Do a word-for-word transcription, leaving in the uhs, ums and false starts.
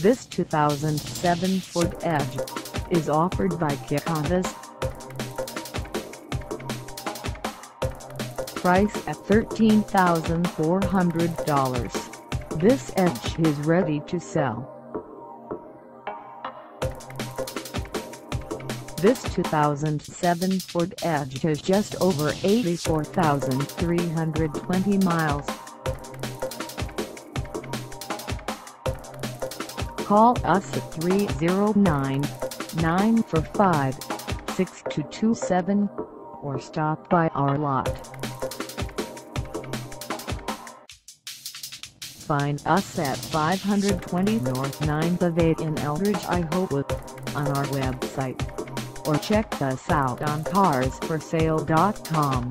This two thousand seven Ford Edge is offered by QCHONDAs. Price at thirteen thousand four hundred dollars. This Edge is ready to sell. This two thousand seven Ford Edge has just over eighty-four thousand three hundred twenty miles. Call us at three zero nine, nine four five, six two two seven or stop by our lot. Find us at five twenty North ninth Avenue in Eldridge, Iowa on our website, or check us out on cars for sale dot com.